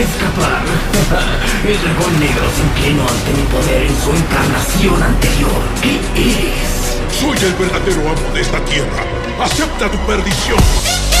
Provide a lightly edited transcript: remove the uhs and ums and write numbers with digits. escapar. El dragón negro se inclinó ante mi poder en su encarnación anterior. ¿Qué eres? Soy el verdadero amo de esta tierra. Acepta tu perdición.